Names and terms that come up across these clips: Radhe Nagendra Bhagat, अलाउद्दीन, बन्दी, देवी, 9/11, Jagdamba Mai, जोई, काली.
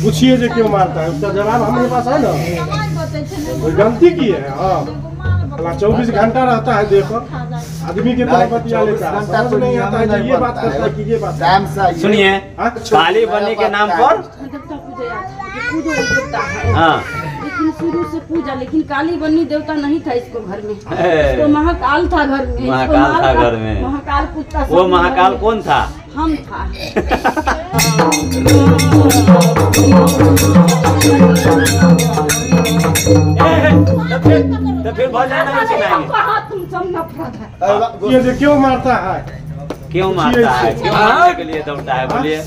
पूछिए जो क्यों मारता है, उसका जवाब हमारे पास है ना, गलती की है। हाँ 24 घंटा रहता है, देखो आदमी के नहीं आता है, ये बात करता है कि ये बात। सुनिए, काली बनने के नाम पर हाँ शुरू से पूजा, लेकिन काली बन्नी देवता नहीं था इसको घर में, इसको महाकाल था घर में, महाकाल था घर में, महाकाल पूछता। वो महाकाल कौन था? हम था। ये जो क्यों मारता है, क्यों मारता है, क्यों मारने के लिए दौड़ता है, बोलिए।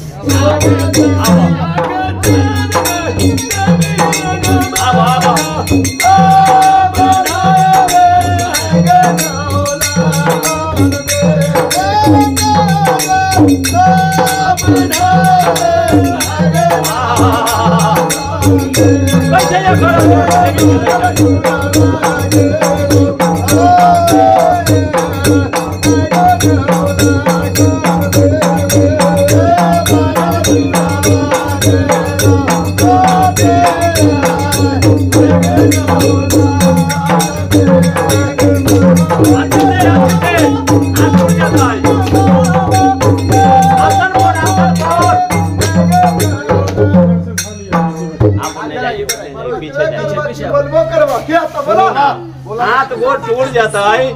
हाथ गोड़ टूट जाता है,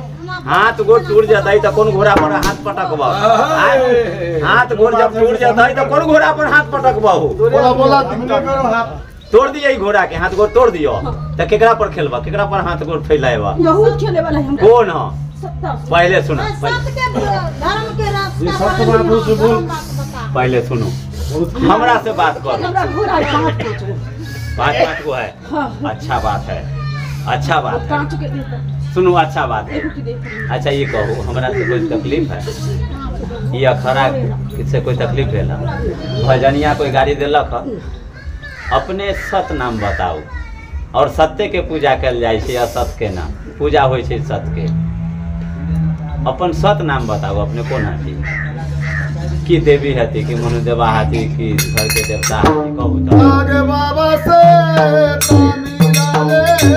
हाथ गोड़ टूट जाता है तो कौन घोड़ा पर हाथ पटकबा, हाथ गोड़ जब टूट जाता है तो कौन घोड़ा पर हाथ पटकबा हो, तोड़ दिया घोड़ा के हाथ गोड़ तोड़ दियो तो केकरा पर खेलबा, केकरा पर हाथ गोड़ फैलाएबा, कौन है? पहले सुनो, पहले सुनो, हमरा से बात करो, बात को है, अच्छा बात है, अच्छा बात है, सुनो अच्छा बात है। अच्छा ये कहो, हमरा से कोई तकलीफ है? ये अखरा से कोई तकलीफ है ना? भजनिया कोई गाड़ी दिलक? अपने सत नाम बताओ, और सत्य के पूजा कल जाए छे, असत के नाम पूजा होय छे सत के। अपन सत नाम बताओ, अपने कौन हती, की देवी हती, की मनुदेवा हती, की घर के देवता हती, कहू तो। आगे बाबा से तामीरा ले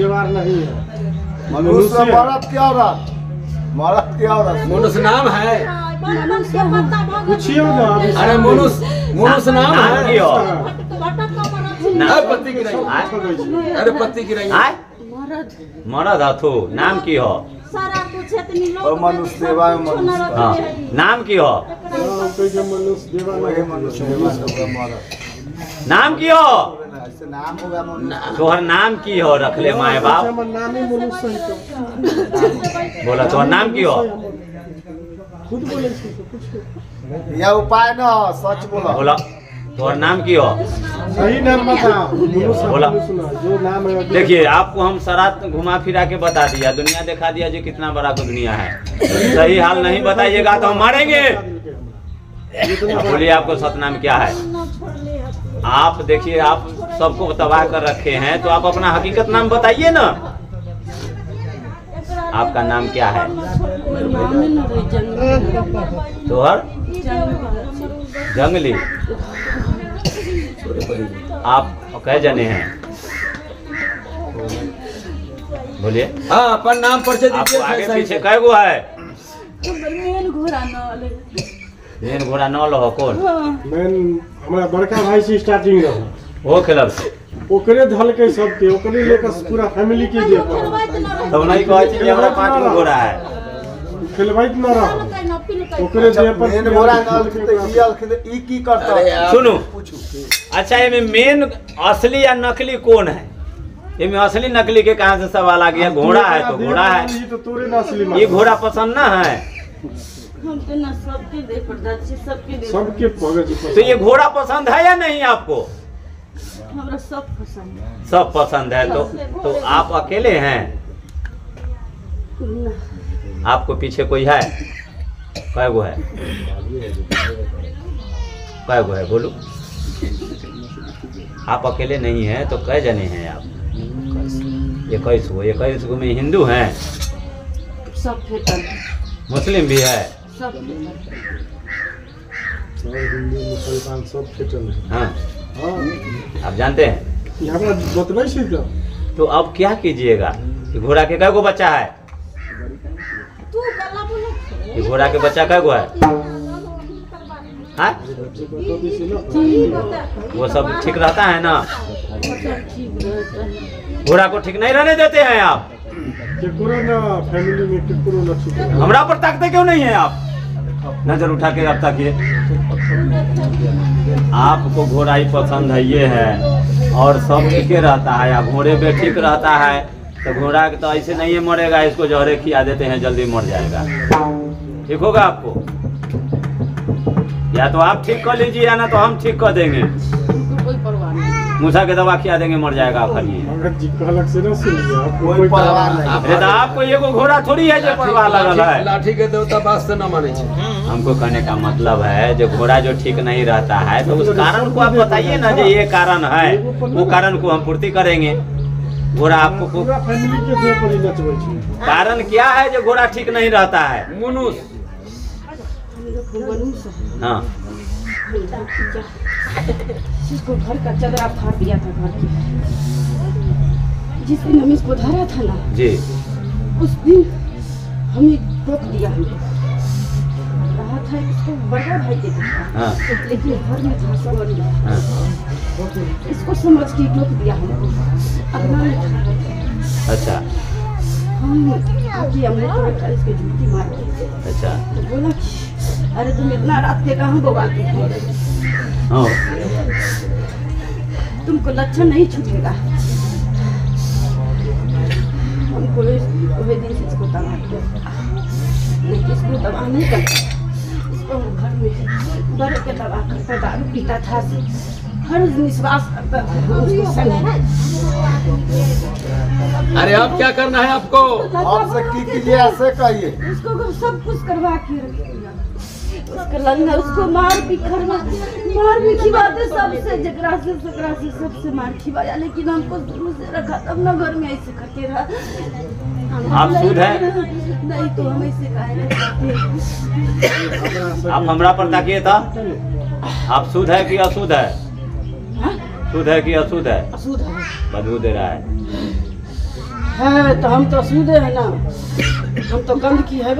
देवार नहीं है, मनुष्य मरद क्या औरत, मरद क्या औरत, मनुष्य नाम है, पूछिए ना। अरे मनुष्य मनुष्य नाम है, नाम पति की नहीं, अरे पति की नहीं, मरद मरद हाथो नाम की हो, सारा कुछ इतनी लोग मनुष्य देवा मनुष्य नाम की हो, मनुष्य देवा मनुष्य मरद नाम की हो, तोहर नाम की हो रख ले माए बाप, बोला तोहर नाम की हो, या उपाय न सच बोला, बोला तोहर नाम की हो, सही नाम बताओ, बोला जो नाम है। देखिए आपको हम सरात घुमा फिरा के बता दिया, दुनिया दिखा दिया जो कितना बड़ा को दुनिया है, सही हाल नहीं बताइएगा तो हम मारेंगे। बोलिए आपको सतनाम क्या है? आप देखिए आप सबको तबाह कर रखे हैं, तो आप अपना हकीकत नाम बताइए ना, आपका नाम क्या है? तोहर जंगली, आप कह जने हैं, बोलिए। हाँ अपन नाम पर आपको आगे पीछे कह गो है, मेन घोड़ा न लहो कौन? मेन हमारा बड़का भाई से स्टार्टिंग रहो, वो खेलब से ओकरे धल के सब के ओकरे लेकर पूरा फैमिली के जे तब नहीं कहै छी कि हमरा 5 गो घोड़ा है, खेलबैत न रहो ओकरे जे पर मेन घोड़ा न त हियल के ई की करता। सुनू अच्छा, एमे मेन असली या नकली कौन है? एमे असली नकली के कहां से सवाल आ गया? घोड़ा है तो घोड़ा है, तो तोरे न असली ये घोड़ा पसंद ना है, हम तो ना सबके दे परदाची, सबके पगजी। तो ये घोड़ा पसंद है या नहीं आपको? हमरा सब पसंद है, सब पसंद है। तो आप अकेले हैं, आपको पीछे कोई है? कै गो है, कै गो है बोलो? आप अकेले नहीं हैं तो कै जने हैं आप? 21 में हिंदू हैं, सब मुस्लिम भी है, सब हिंदू मुसलमान सब फेटल है। हाँ आप जानते हैं यहाँ पर। तो अब क्या कीजिएगा, घोड़ा के कै गो बच्चा है? घोड़ा के बच्चा कै गो है? हाँ? वो सब ठीक रहता है ना? घोड़ा को ठीक नहीं रहने देते हैं आप? हमरा पर ताकते क्यों नहीं है आप? नजर उठा के रखता किए, आपको घोड़ा ही पसंद है, ये है और सब ठीक रहता है। आप घोड़े पे ठीक रहता है तो घोड़ा तो ऐसे नहीं है मरेगा, इसको जहरे खिला देते हैं जल्दी मर जाएगा। ठीक होगा आपको, या तो आप ठीक कर लीजिए या ना तो हम ठीक कर देंगे। मूसा के दवा खिला देंगे मर जाएगा आप। अरे तो आपको ये घोड़ा थोड़ी है जो परिवार लगा है। लाठी के देवता बात से ना माने। हमको कहने का मतलब है जो घोड़ा जो ठीक नहीं रहता है तो उस कारण को आप बताइए ना, जो ये कारण है वो कारण को हम पूर्ति करेंगे। घोड़ा आपको कारण क्या है जो घोड़ा ठीक नहीं रहता है? मनुष्य। हाँ इसको घर का चदरा फाड़ दिया था, घर की जिस दिन हम इसको धरा था ना जी, उस दिन हमें रोक दिया। हमने कहा था इसको बड़ा भाई देता, लेकिन घर में था समझ गया, इसको समझ के रोक दिया हमको। अच्छा हम आके हमने थोड़ा इसके जूती मार दी। अच्छा तो बोला अरे तुम इतना रात के कहाँ बोगाते हो? तुमको लक्षण नहीं छूटेगा। हमको वही दिन से इसको दबा दिया, इसको दबा नहीं करता, इसको हम घर में डर के दबा करता, दारू पीता था, हर निश्वास करता था उसको संग। अरे अब क्या करना है आपको? आपसे की कीजिए, ऐसे कहिए उसको सब कुछ करवा के उसका लंगा, उसको मार भी खरवा, मार भी खिवाते सबसे, जगरा से सकरा से सबसे मार खिवाया, लेकिन हमको शुरू से रखा तब ना घर में ऐसे करते रहा। आप शुद्ध है नहीं तो हम ऐसे काहे? आप हमरा पर ताकिए था, आप शुद्ध है कि अशुद्ध है? शुद्ध है कि अशुद्ध है? अशुद्ध है, बदबू दे रहा है। तो हम तो अशुद्ध है ना, हम तो गंद की है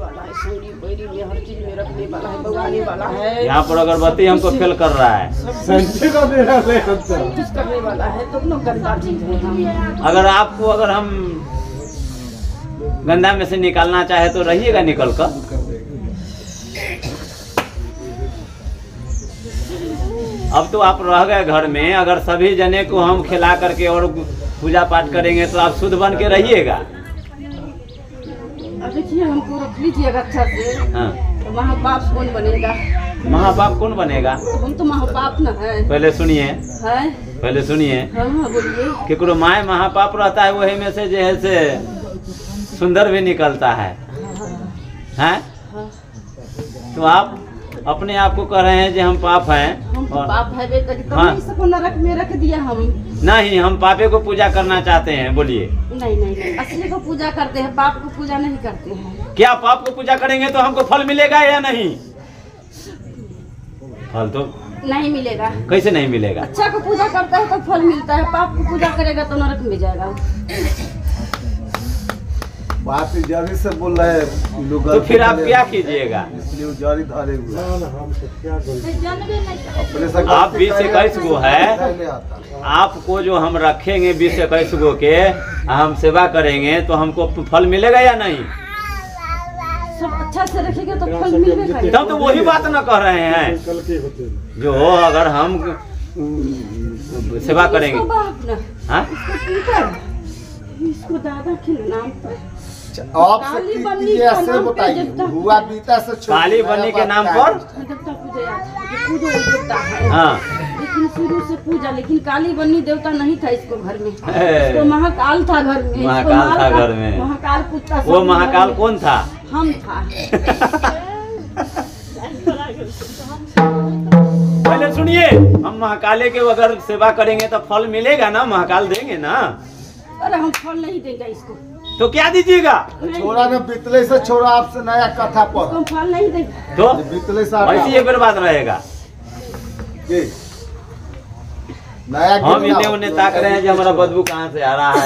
वाला है, सोनी में हर चीज में रखने वाला है, भगाने वाला है। यहाँ पर अगरबत्ती हमको फेल कर रहा है, करने वाला है, तो गंदा चीज है। अगर आपको अगर हम गंदा में से निकालना चाहे तो रहिएगा निकल कर। अब तो आप रह गए घर में, अगर सभी जने को हम खिला करके और पूजा पाठ करेंगे तो आप शुद्ध बन के रहिएगा। देखिए हमको रख लीजिएगा अच्छा से। हाँ। तो महापाप कौन बनेगा? महापाप कौन बनेगा? हम तो महापाप न है। पहले सुनिए, पहले सुनिए। हाँ, बोलिए। केकरो माय महापाप रहता है, वही में से जो है से सुंदर भी निकलता है। हैं? हाँ। तो आप अपने आप को कह रहे हैं जो हम पाप हैं। हम और... पाप है तो हाँ। इसको नरक में रख दिया हम। नहीं, हम पापे को पूजा करना चाहते हैं। बोलिए। नहीं नहीं, असली को पूजा करते हैं, पाप को पूजा नहीं करते हैं। क्या पाप को पूजा करेंगे तो हमको फल मिलेगा या नहीं? फल तो नहीं मिलेगा। कैसे नहीं मिलेगा? अच्छा को पूजा करता है तो फल मिलता है, पाप को पूजा करेगा तो नरक में जाएगा। बात जल्दी से बोल रहे हैं लोग, तो फिर आप क्या कीजिएगा? आप 20-21 गो है, आपको जो हम रखेंगे 20-21 गो के हम सेवा करेंगे तो हमको फल मिलेगा या नहीं? सब अच्छा से रखेंगे तो फल मिलेगा। तब तो वही बात ना कह रहे हैं जो अगर हम सेवा करेंगे। हाँ इसको दादा के नाम पर काली बन्दी के नाम पर, काली बन्दी के नाम पर देवता पूजा देवता है। हाँ। लेकिन शुरू से पूजा, लेकिन काली बन्दी देवता नहीं था इसको घर में, इसको महाकाल था घर में, महाकाल था घर में, महाकाल पूजता। वो महाकाल कौन था? हम था। पहले सुनिए, हम महाकाले के अगर सेवा करेंगे तो फल मिलेगा ना, महाकाल देंगे ना। अरे हम फल नहीं देंगे इसको, तो क्या दीजिएगा? छोरा ने बितले से छोरा आपसे नया कथा पर हम फल नहीं देंगे, तो बितले से ऐसी एक बर्बाद रहेगा। नया हम इन्हें उन्हें ताक रहे हैं जो हमारा बदबू कहाँ से आ रहा है।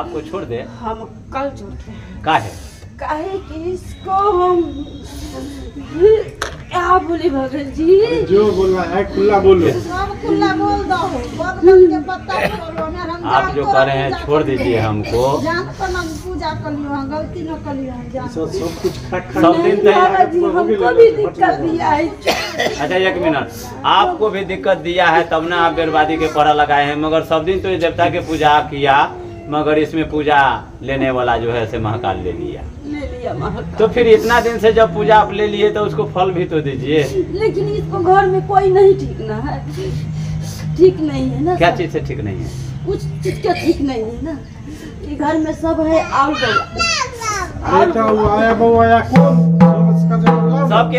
आपको छोड़ दे, हम कल छोड़ते हैं। काहे कि इसको हम क्या बोले भगत जी, जो बोलना है खुला बोलो, सब खुला बोल दो। आप जो कर रहे हैं छोड़ दीजिए हमको, पूजा कर लियो, गलती न कर लियो, सब कुछ सब दिन दिया है। अच्छा एक मिनट, आपको भी दिक्कत दिया है तब ना आप बर्बादी के पड़ा लगाए हैं, मगर सब दिन तो ये देवता के पूजा किया, मगर इसमें पूजा लेने वाला जो है से महाकाल ले लिया महाकाल। तो फिर इतना दिन से जब पूजा आप ले लिए तो उसको फल भी तो दीजिए। लेकिन इसको घर में कोई नहीं ठीक ना है, ठीक नहीं है ना। क्या चीज से ठीक नहीं है? कुछ चीज का ठीक नहीं है ना, ये घर में सब है आउट सबके।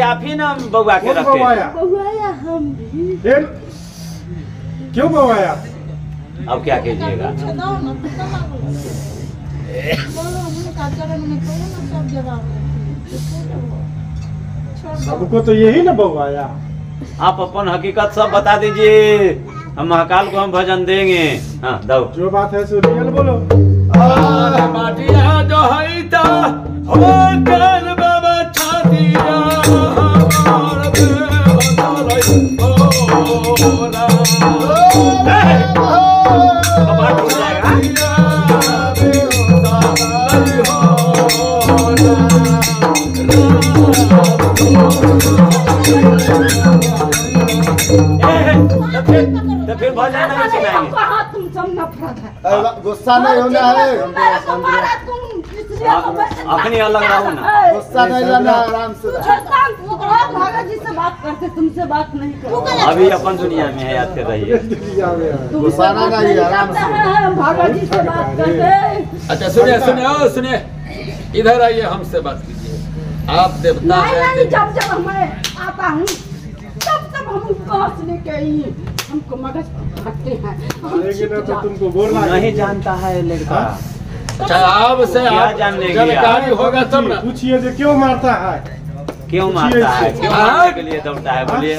आप ही ना बउआ के रखते हैं, क्यों बउआया? अब क्या कीजिएगा? सबको तो यही ना बउआया। आप अपन हकीकत सब बता दीजिए, हम महाकाल को हम भजन देंगे। हाँ दो जो बात है सो रियल बोलो। फिर भजन नहीं सुनाएंगे, गुस्सा नहीं होना है। अपनी अलग रहो ना, गुस्सा नहीं करना, आराम से भगत जी से बात करते, तुमसे बात नहीं करते। अभी अपन दुनिया में है, याद रहिए गुस्सा नहीं, आराम से भगत जी से बात करते। अच्छा सुनिए इधर आइए, हमसे बात कीजिए। आप देवता हैं, जब मैं आता हूँ तब हम पहुँचने के लिए हमको मगज फटते हैं। तो तुमको बोलना नहीं जानता है लड़का। अच्छा आप से आप जानकारी होगा तब ना। पूछिए जो क्यों मारता है, क्यों मारता है, क्यों मारने के लिए दौड़ता है, बोलिए।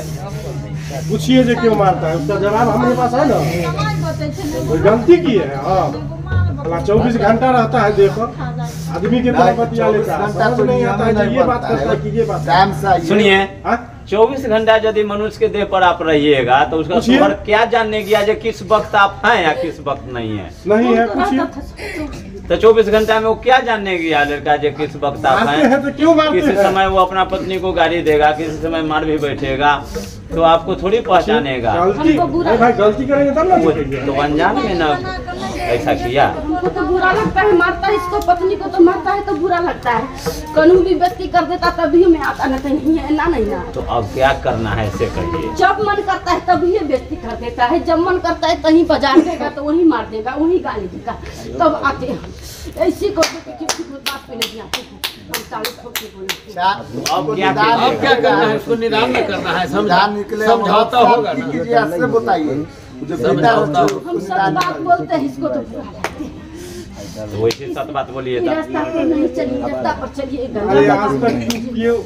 पूछिए जो क्यों मारता है, उसका जवाब हमारे पास है ना। गलती की है, हाँ 24 घंटा रहता है। देखो आदमी के बात सुनिए, 24 घंटा यदि मनुष्य के देह पर आप रहिएगा तो उसका खबर क्या जानने की आज किस वक्त आप हैं या किस वक्त नहीं है, नहीं है कुछ। तो 24 घंटा में वो क्या जानने की आज लड़का जो किस वक्त आप हैं। किसी समय वो अपना पत्नी को गाली देगा, किसी समय मार भी बैठेगा, तो आपको थोड़ी पहचानेगा। गलती करेंगे तब तो अनजान में ना ऐसा किया। हमको तो बुरा लगता है, मारता है इसको, पत्नी को तो मारता है तो बुरा लगता है। कानून भी व्यक्ति कर देता तभी मैं आता, नहीं है ना, नहीं ना। तो अब क्या करना है ऐसे कहिए। जब मन करता है तभी ये व्यक्ति कर देता है, जब मन करता है तभी बजा देगा, तो वही मार देगा, वही गाली देगा, तब आते हैं। ऐसी को बात पे नहीं आते हैं। अब क्या करना है, उसको निदान में करना है, समझाता होगा। हम सब बात बोलते हैं, इसको तो बुरा लगता है। वैसे सत बात बोलिए, रास्ता पे नहीं चलिए, रास्ता पर चलिए। अरे आज तक क्यों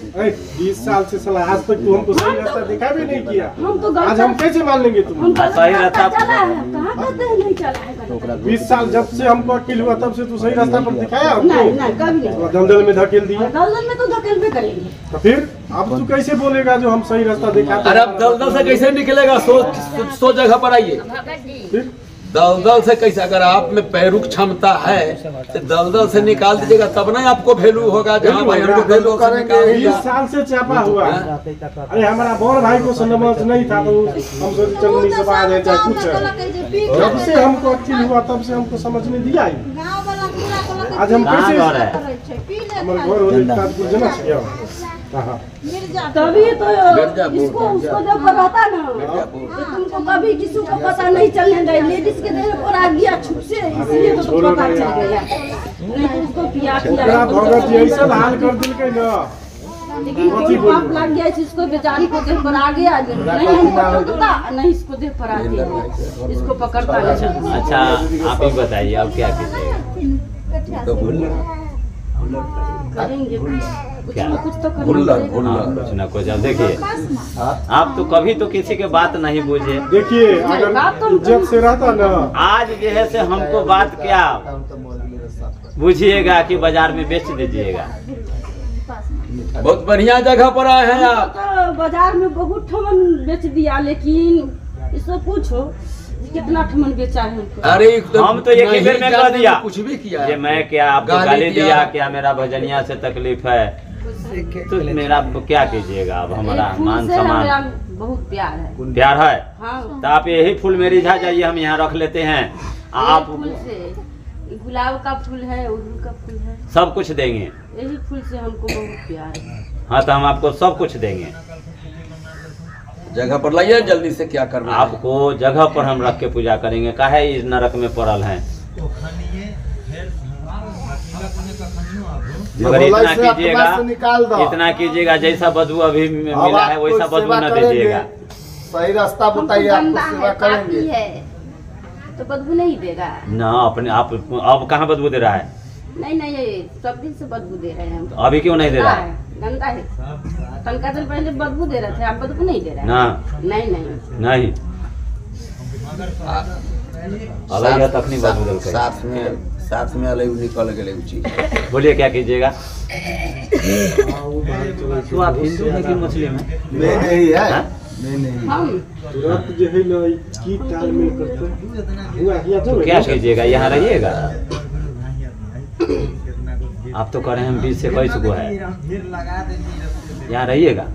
20 साल से साला आज तक तू हमको सही रास्ता दिखा भी नहीं किया। हम तो आज हम कैसे मान लेंगे तुम सही रास्ता चला है? कहां कहते नहीं चला है? 20 साल जब से हमको अकेले हुआ तब से तू सही रास्ता पर दिखाया हमको नहीं, नहीं कभी नहीं। दलदल में धकेल दिया, दलदल में तो धकेल भी करेंगे तो फिर अब तू कैसे बोलेगा जो हम सही रास्ता दिखाते? अरे अब दलदल से कैसे निकलेगा? सो जगह पर आइए। दलदल से कैसे? अगर आप में पैरुक क्षमता है तो दलदल से निकाल दीजिएगा, तब ना आपको वैल्यू होगा। जहाँ भाई हमको वैल्यू करेंगे। 20 साल से चापा हुआ। अरे हमारा बौर भाई को समझ नहीं था तो हम सोचे चलो नहीं सब आ जाए चाहे कुछ। जब से हमको अच्छी हुआ तब से हमको समझ नहीं दिया है। आज हम कैसे हमारे बौर हो जाए? तभी तो इसको उसको जब बताता ना तो तुमको कभी किसी को पता नहीं चलने दे। लेडीज के देर पर आ गया छुप से, इसलिए तो तुमको पता चल गया। नहीं उसको पिया पिया भगत यही सब हाल कर दिल के ना। लेकिन पाप लग गया इसको बेचारी को। देर पर आ गया नहीं हमको पता नहीं, इसको देर पर आ गया इसको पकड़ता नहीं। अच्छा आप ही बताइए अब क्या कीजिए? तो करेंगे कुछ तो कुछ ना कुछ। देखिए आप तो कभी तो किसी के बात नहीं बुझे। देखिए जब से रहता ना आज जो है से हमको बात क्या बुझिएगा कि बाजार में बेच दीजिएगा। बहुत बढ़िया जगह पर आए हैं आप। तो बाजार में बहुत ठमन बेच दिया, लेकिन इसको पूछो कितना ठमन बेचा है। अरे हम तो ये किधर में कह दिया कुछ भी किया। ये मैं क्या आपको गाली दिया? क्या मेरा भजनिया से तकलीफ है तो मेरा क्या कीजिएगा? अब हमारा मान सम्मान बहुत प्यार है हाँ। तो आप यही फूल में रिझा जाइए, हम यहाँ रख लेते हैं। आप फूल से गुलाब का फूल है, उड़हुल का फूल है, सब कुछ देंगे। यही फूल से हमको बहुत प्यार है हाँ। तो हम आपको सब कुछ देंगे। जगह पर लाइए जल्दी से, क्या करना आपको? जगह पर हम रख के पूजा करेंगे। काहे इस नरक में पड़ल है? मगर इतना कीजिएगा, इतना कीजिएगा जैसा बदबू अभी मिला है वैसा बदबू न दीजिएगा। सही रास्ता बताइए, आपको सेवा करेंगे तो बदबू नहीं देगा ना अपने आप। अब कहाँ बदबू दे रहा है? नहीं नहीं सब दिन से बदबू दे रहे हैं। तो अभी क्यों नहीं दे रहा है? गंदा है कनका दिन पहले बदबू दे रहे थे, आप बदबू नहीं दे रहे हैं। नहीं नहीं नहीं अलग है तखनी बदबू दे। साथ में अलग निकल गए चीज। बोलिए क्या कीजिएगा? तो आप हिंदू है कि मुस्लिम है? मैं नहीं है, मैं नहीं। हम तुरंत जो है ना की तालमेल करते हैं। तो क्या कीजिएगा? यहाँ रहिएगा। आप तो कह रहे हैं हम 20 से 22 को है, यहाँ रहिएगा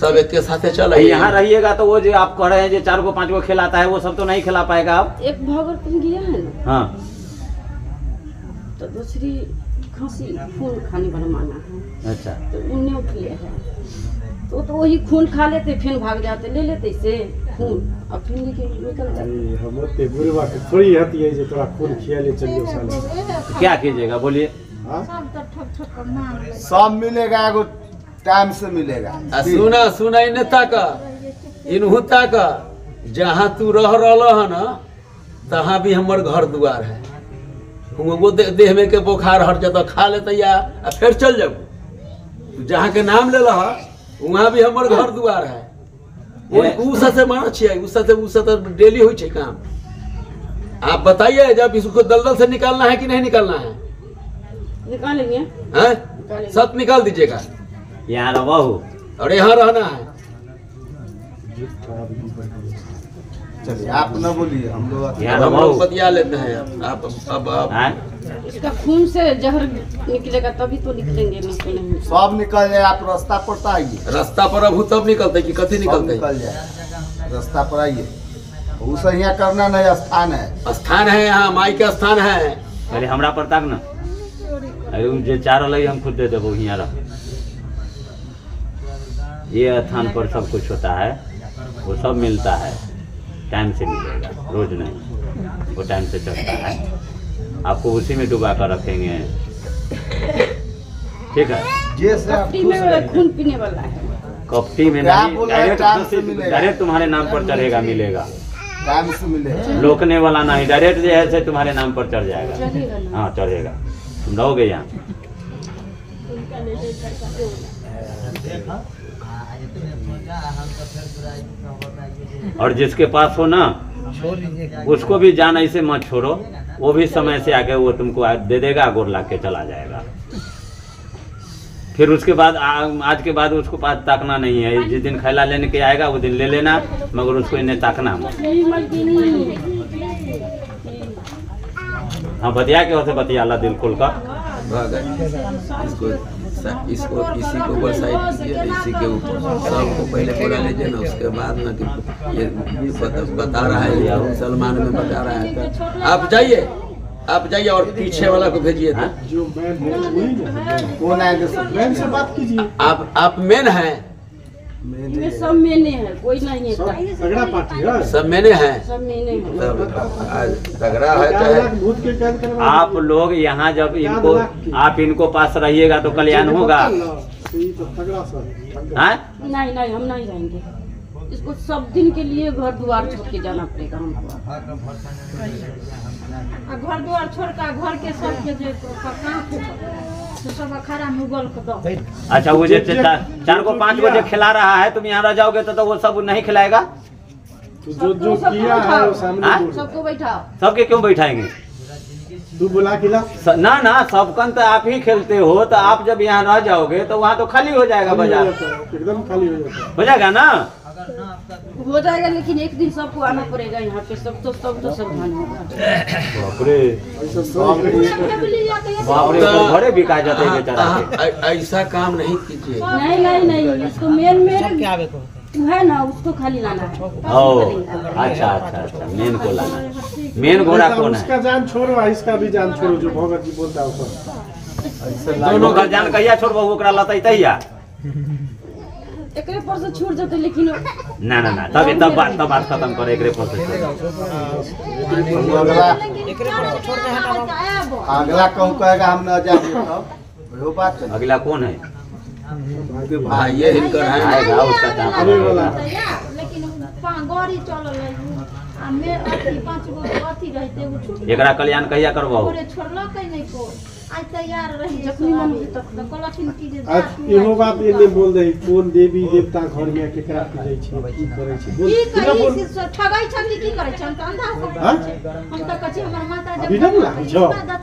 सब एक के साथ चल। यहाँ रहिएगा तो वो जो आप कह रहे हैं जो 4 को 5 को खिलाता है वो सब तो नहीं खिला पाएगा। आप एक भागलपुर गया है हाँ, तो दूसरी खांसी खून खाने वाला माना है। अच्छा तो उन्हें उठले है तो वही खून खा लेते फिर भाग जाते, ले लेते इसे खून और फिर निकल जाते। हमते बुरी बात थोड़ी आती है जो थोड़ा खून खिया ले चलिए साले। क्या कीजिएगा बोलिए? सब तो ठप ठप करना सब मिलेगा, एगो टाइम से मिलेगा। सुना सुना इनता का इनहुता का जहां तू रह रहला है ना तहां भी हमर घर द्वार है। वो देह में के बुखार हट जाता खा लेते या फिर चल जाऊ जहाँ के नाम ले लहा वहाँ भी हमारे घर द्वार है। डेली हो काम। आप बताइए जब इसको दलदल से निकालना है कि नहीं निकालना है? निकालेंगे सब निकाल दीजिएगा। यहाँ रहा और यहाँ रहना है। चलिए आप ना बोलिए, हम लोग बतिया लेते हैं। आप इसका खून से जहर निकलेगा तभी तो निकलेंगे। सब निकल जाए, आप रास्ता पर तो आइए। रास्ता पर अब तब निकलते कि कथी निकलते? निकल जाए रास्ता पर आइए। उसे यहाँ करना नहीं, स्थान है, स्थान है यहाँ माई के स्थान है। अरे हमारा पर ताक ना, अरे चार लगी हम खुद दे देव यहाँ रहा। ये स्थान पर सब कुछ होता है, वो सब मिलता है, टाइम से मिलेगा, रोज नहीं। वो टाइम से चलता है, आपको उसी में डुबा कर रखेंगे। ठीक है खून पीने वाला है कपटी में नहीं, डायरेक्ट तुम्हारे नाम पर चलेगा, मिलेगा। काम से मिले, लोकने वाला नहीं, डायरेक्ट जो है तुम्हारे नाम पर चढ़ जाएगा। हाँ चढ़ेगा, तुम रहोगे यहाँ। और जिसके पास हो ना उसको भी जान ऐसे मत छोड़ो, वो भी समय से आके वो तुमको दे देगा, गोर ला के चला जाएगा। फिर उसके बाद आज के बाद उसको पास ताकना नहीं है। जिस दिन खैला लेने के आएगा उस दिन ले लेना, मगर उसको इन्हें ताकना मत। हाँ बतिया के होते बतिया अल्लाह दिल खोल का इसको इसी के ऊपर साइड कीजिए, इसी के ऊपर सबको पहले बुला लीजिए ना, उसके बाद ना कि ये बता रहा है, या सलमान में बता रहा है। आप जाइए और पीछे वाला को भेजिए ना, जो मैं से बात कीजिए। आप मेन है, सब मैंने है, कोई नहीं है, तगड़ा पार्टी है, सब मैंने है। आप लोग यहाँ जब इनको आप इनको पास रहिएगा तो कल्याण होगा। नहीं हम नहीं रहेंगे, इसको सब दिन के लिए घर द्वार छोड़ के जाना पड़ेगा हमको। घर द्वार छोड़ कर घर के सब अच्छा, वो जो 4 को 5 को जो खिला रहा है तुम यहाँ रह जाओगे तो वो सब नहीं खिलाएगा। जो किया है सामने सबको बैठाओ, सबके क्यों बैठाएंगे? तू बुला खिला ना सबकन तो आप ही खेलते हो, तो आप जब यहाँ रह जाओगे तो वहाँ तो खाली हो जाएगा बाजार, एकदम खाली हो जाएगा ना, हो जाएगा। लेकिन एक दिन सबको आना पड़ेगा यहाँ पे, सब तो घरे बिका जाते हैं। ऐसा काम नहीं कीजिए, नहीं इसको मेन है ना, उसको खाली लाना है। अच्छा मेन को लाना, मेन घोड़ा कौन है? इसका जान छोड़ो, इसका भी जान छोड़ो, जो भगत जी बोलता है दोनों का जान कहिया छोड़बो, ओकरा लतै तहिया एकरे पर से छूट जाते। लेकिन ना तब बात खत्म कर, एकरे पर से छोड़ने है ना, अगला कौन कहेगा हम ना जाएंगे, तब वो बात है। अगला कौन है? भाई ये हिलकर आएगा उसका काम। लेकिन गौरी चलल आ में अथी 5 गो अथी रहते, वो छूट एकरा कल्याण कहिया करबो, पूरे छोड़लो कहीं नहीं को आज तैयार रही जखनी मन तक कलखिन की जे आज एहो बात इने बोल दे। कौन देवी देवता घर में केकरा पूजै छै, की करै छै, बोल ठगै छै, की करै छै, हम त अंधा हो छै, हम त कछि हमर माता जे बात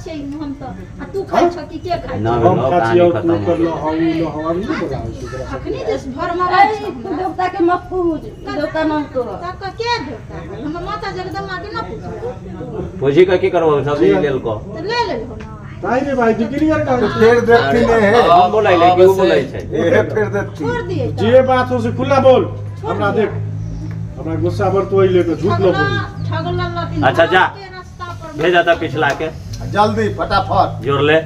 छै, हम त आ तू खाइ छ की के खाइ छै, हम खाइ और तू करलो हम हम नै बोलाउ अखनी देश भर मारै छै। देवता के मत पूज, देवता न तो तक के देवता हमर माता जगदम्बा के न पूज, पूजी का की करबो, सब लेल को ले ले भाई भाई डिक्लेयर कर फेर देती ने है बोलाय ले क्यों बोलाय छै, ए फेर देती छोड़ दिए जे बात हो से खुला बोल, हमरा देख हमरा गुस्सा पर तो ले के झूठ न बोल, ठगला लतिन। अच्छा जा भेजा ता पिछला के जल्दी फटाफट जोड़ ले,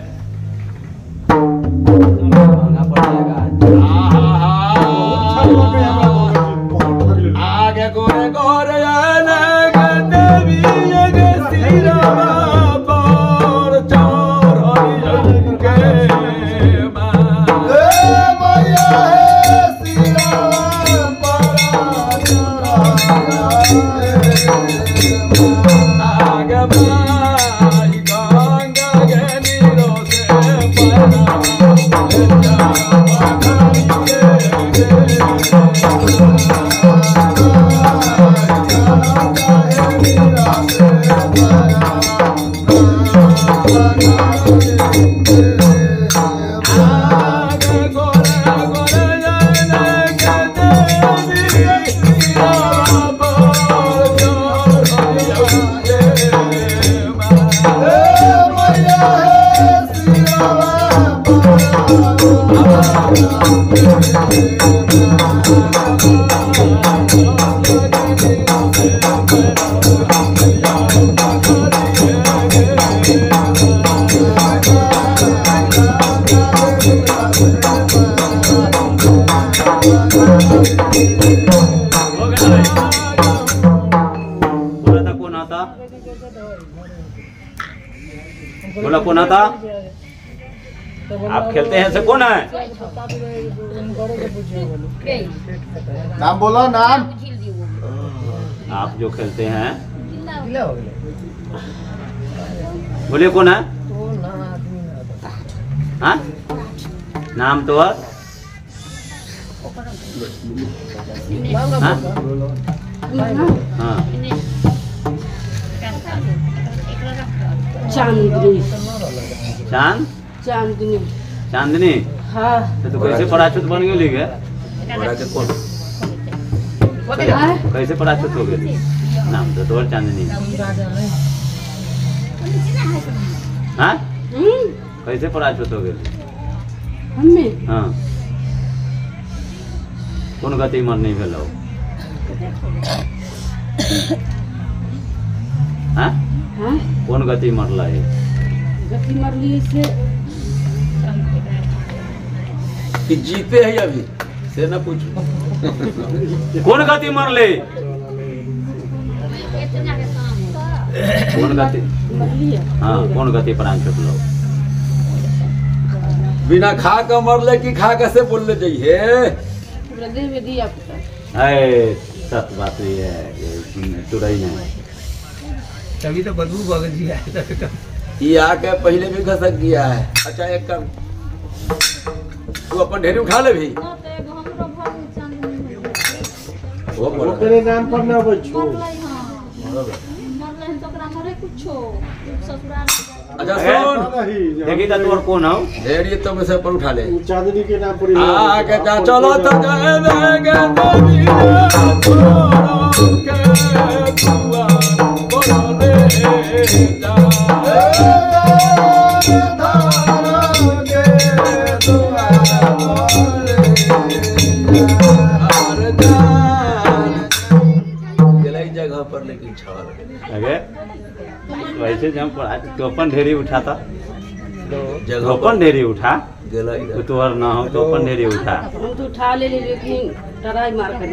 भागा पड़ जाएगा। आहा आगे गोरे गोरे आने के देवी ये सीरा बोला कौन आता? आप खेलते हैं से कौन है? नाम बोलो, नाम आप जो खेलते हैं बोलिए कौन है? हाँ नाम तो हाँ चांदनी चांदनी चांदनी हाँ तो कैसे पराचुत बन गई लीग है? पराचुत कौन? कैसे पराचुत हो गई? नाम तो और चांदनी हाँ कैसे पराचुत हो गई? हम्मी हाँ कौन गति मन नहीं भेल हाँ हाँ कौन गति मरला है? गति मरली से कि जीते है अभी से ना पूछो कौन गति मरले? कौन गति हाँ कौन गति प्राण चुप लो बिना खा का मरले कि खा कैसे बोलने चाहिए? हृदय में दिया सत बात ये है तुरई नहीं तभी तो बदबू बगल जी आया ये आके पहले भी घसक गया है। अच्छा एक काम तू अपन ढेरी उठा ले भी वो तेरे नाम पर ना बच्चो अच्छा सुन देखी तो तोर कौन हो ढेरी तो मैं से पर उठा ले चांदनी के नाम पर आके चलो तो जाए देंगे देवी के दुआ बोले जगह पर लेकिन वैसे जब तो अपन ढेरी उठाता जगह अपन ढेरी उठा तोहर ना हो तो अपन ढेरी उठा तो उठा ले लेकिन डराई मार कर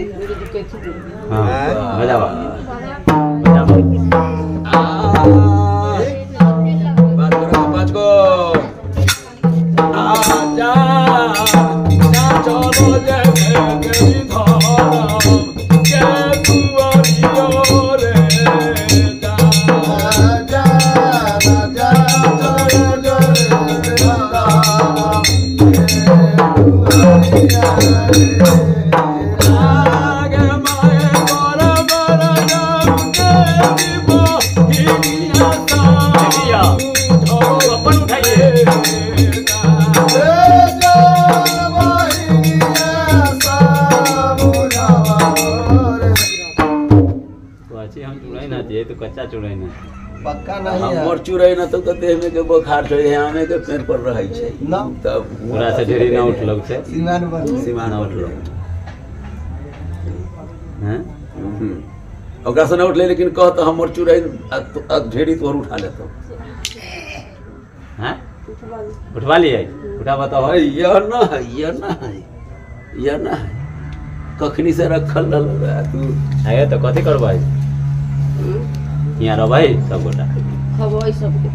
पक्का नहीं है हमर चुराई न तो देह में के बुखार छै आमे के पेड़ पर रहै छै ना तब पूरा से ढेरी न उठलक छै सीमान उठलक हैं ओकरा से न उठले लेकिन कह त हमर चुराई ढेरी तोर उठा लेतो हैं उठवा लियै उठा बताओ ये ना है कखनी से रखल रहल तू आए त कथि करबै यार भाई सब गोटा खबई सब के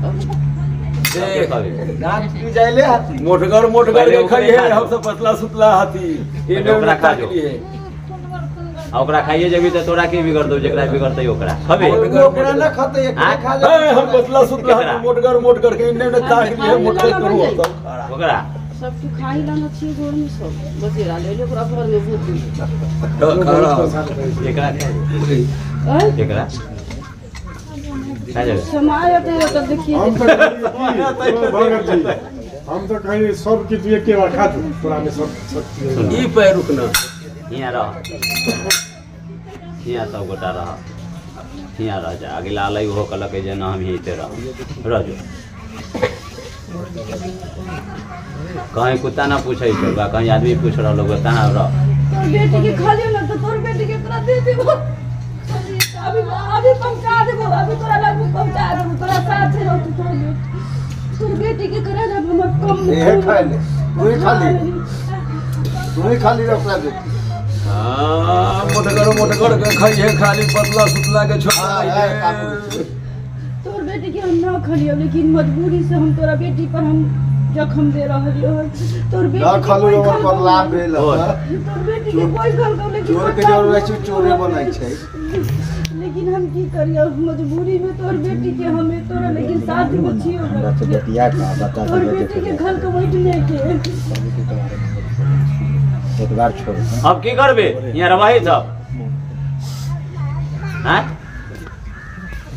तब रात पी जाइले हाथी मोटगर के खई है हम सब पतला सुतला हाथी ए ओकरा खा जो आ ओकरा खाइए जेबी त तोरा के बिगड़ दो जेकरा बिगड़तै ओकरा खबे ओकरा न खतै एकरा खा जा हम पतला सुतला हाथी मोटगर के इन्ने ताक लिए मोटगर करू ओकरा सब तू खाई लाना छी घर में सब बसेरा ले ले पूरा घर में भूत एकरा एकरा समाया तो देखिए हम तो कहीं सब की तुए के रखा तू पुराने सब ई पे रुकना हिया रह हिया सब गोटा रह हिया रह जा अगला अलई हो कल के जे ना हम ही ते रह जो कहीं कुत्ता ना पूछै छै बा कहीं आदमी पूछ रहल लोग कहां रह बेटी के खा ले ना तो तोर बेटी के तोरा दे देबो अभी पहुंचा दे बोल अभी तोरा लग पहुंचा दे तोरा साथ है तू तोर बेटी के करे ना हम कम ये खा ले तू ही खाली रख ले हां मोटगर के खाई है खाली पतला सुतला के छोड़ा है तोर बेटी के हम ना खलियो लेकिन मजबूरी से हम तोरा बेटी पर हम जखम दे रहलियो तोर बेटी ना खलो पर लाभ भेल तोर बेटी के कोई गल कर लेकिन चोर के और वैसे चोरे बनाई छै लेकिन हम की करिए मजबूरी में तोर बेटी के हमें तोरा लेकिन साथ में छियो हमरा से बतिया का बता दे बेटी के घर के बैठने के एक बार छोड़ अब की करबे यहां रवाही साहब हैं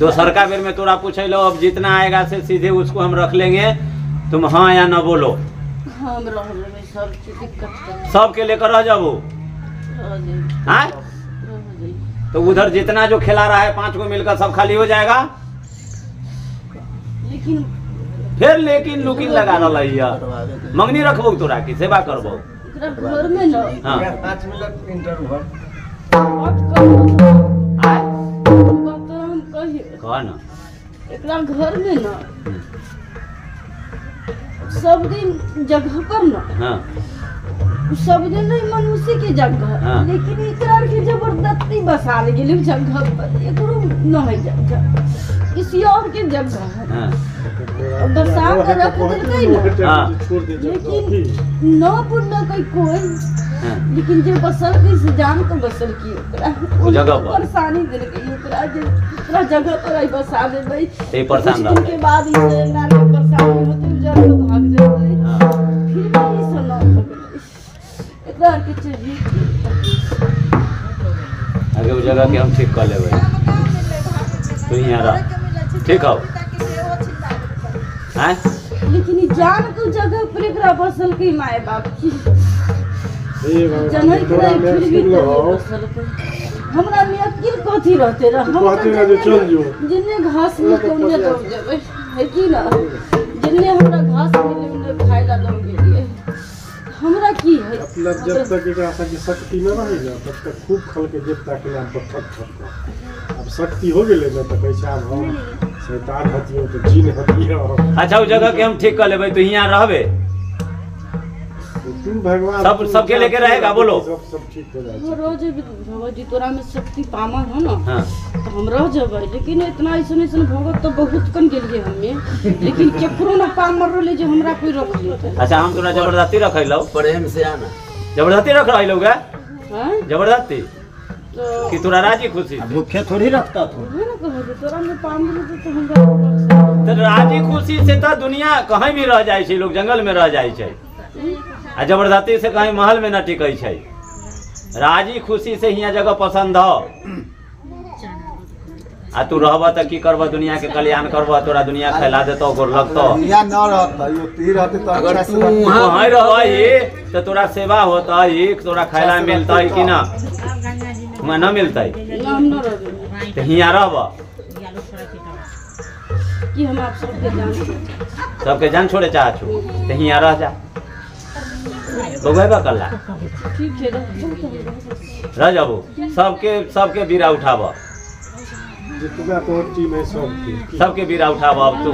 दो सरकार बेर में तोरा पूछ लो अब जितना आएगा से सीधे उसको हम रख लेंगे तुम हां या ना बोलो हम रह लेंगे सब दिक्कत सब के लेकर रह जाओ हां तो उधर जितना जो खिला रहा है 5 को मिलकर सब खाली हो जाएगा लेकिन फिर लेकिन लुकिन लगा रहा है मंगनी रखबो तोरा की सेवा करबो घर में न हां 5 मिनट इंटर घर बात कर आज बता हम कहिए कौन एकरा घर में न सब दिन जगह पर न हां सब दिन नहीं मनुष्य के जगह हाँ। लेकिन इकरार के जबरदस्ती बसा ले गेल जगह पर एकरो न है जगह किसी और के जगह हां बसा के रख देलकै न हां छोड़ दे लेकिन न पुण्य कोई हां लेकिन जे बसल के जान तो बसल की ओकरा जगह परेशानी देलकै ओकरा जे पूरा जगह पर बसा देबै से परेशान रह के बाद ई से ना परेशान होते जरूर भाग जेबै हां फिर भी सलाह के चाहिए आगे वो जगह के हम ठीक कर लेबे तो यहां रह ठीक हो हैं लेकिन ई जान को जगह पर एकरा बसल के माय बाप की ए जनई के फिर भी हमरा में अकिल कथी रहते रह हम कथी जे चल जो जिने घास में कोने दो जेबे है कि ना जिने हमरा घास मिले उन्हें खाइला दोगे हमरा की है मतलब जब तक एक आशा की शक्ति में रहेगा तब तक खूब खल के जब तक ना बखत खत अब शक्ति हो गेले न त कैसा हम शैतान हटियो त जीन हटियो अच्छा वो जगह के हम ठीक कर लेबै तो यहां रहबे तुम भगवान सब सबके लेके रहेगा बोलो सब ठीक हो जाए वो रोज भगवान जी तोरा में शक्ति पामा हो ना हां तो हम रह जबै लेकिन इतना ऐसन भगत तो बहुत कन गेलिए हमें लेकिन केकरो ना पामर रहले जे हमरा कोई रख ले अच्छा हम तोरा जबरदस्ती रखैलौ प्रेम से आना जबरदस्ती रख रहिलौ गे हां जबरदस्ती तो कि तोरा राजी खुशी भूखे थोड़ी रखता तू ना कहबे तोरा में पामर तो हमरा तो राजी खुशी से त दुनिया कहीं भी रह जाय छै लोग जंगल में रह जाय छै आ जबरदस्ती से कहीं महल में न टिकै छै राजी खुशी से हिया जगह पसंद हो आ तू रहब त की करब दुनिया के कल्याण करब तोरा दुनिया खैला देतो गोर लगतो या न रहत यो ती रहत त अगर तू वहां रहै त तोरा सेवा होतै एक तोरा खैला मिलतै कि ना वहां न मिलतै हम न रहब त हिया रहब कि हम आप सबके जान छोड़े चाह छु त हिया रह जा बगैबा करला ठीक छै रह जाबो सबके बीरा उठाबो जितना तोर टीम है सबके बीरा उठाबो अब तू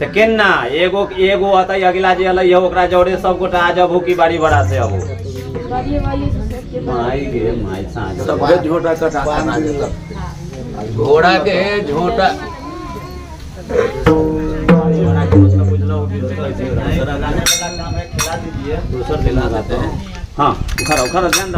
त केना एगो आतै अगला जे अलै ओकरा जोड़े सब गोटा आ जाबो की बारी बड़ा से आबो बारी वाली माय गे माय साँझ सब झोटा कटा घोड़ा के झोटा दूसर दिला जाते हैं हाँ उखाड़ा उखाड़ा ध्यान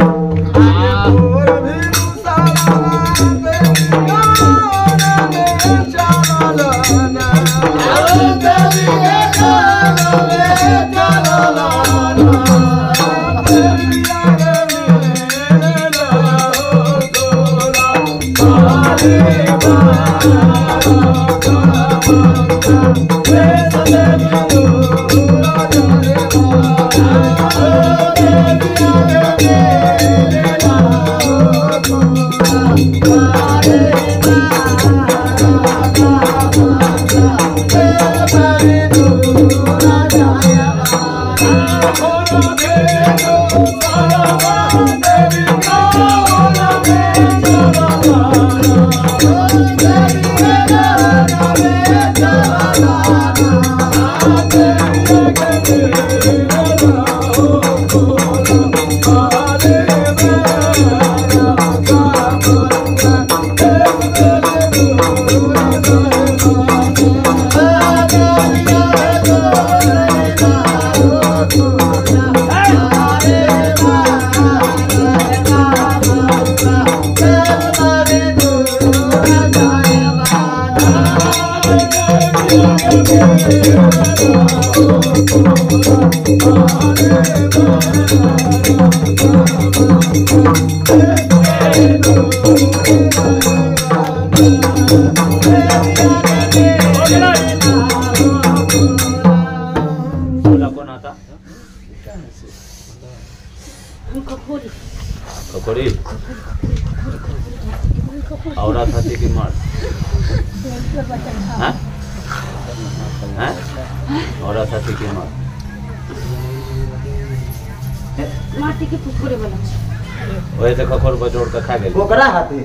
कोकरा हाथे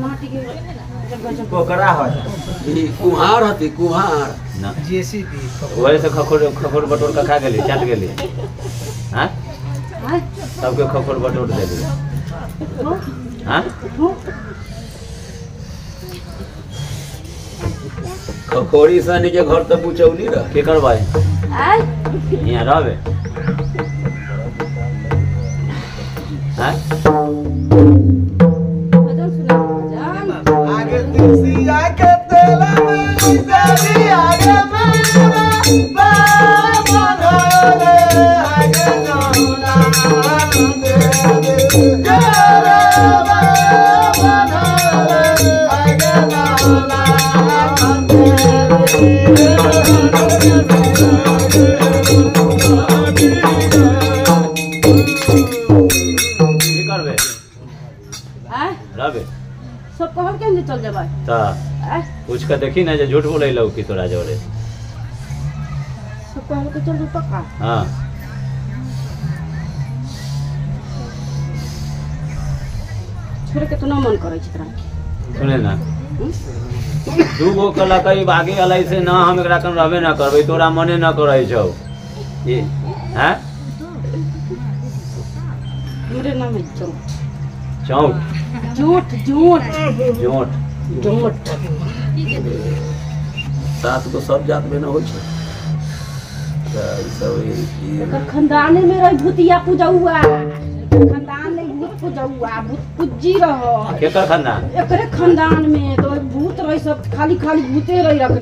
माटी के जब कोकरा हाथे ई कुहार हाथे कुहार ना जेसीबी ओए से खखोर खखोर बटोर का खा गेली चल गेली हां हां सब के खखोर बटोर दे दिया हां खखोरी सने के घर त पूछौली रह के करबाए हां यहां रहबे हां पूछ के देखी ना जे झूठ बोले लौ की तोरा जोरे सब कहल के चल दू पक्का हां छोड़ के तू ना मन करै छितरा सुने ना दू गो कला कई भागे अलै से ना हम एकरा कन रहबे ना करबै तोरा मने ना करै छौ ई हैं हमरे नाम चौ चौ झूठ झूठ झूठ झूठ सास को सब जात में न हो छै त ई सब ई खंदाने में रह भूतिया पूजा हुआ खंदान में भूत पूजा हुआ भूत पूजी रह केकर खंदान एकरे खंदान में तो भूत रह सब खाली खाली भूते रह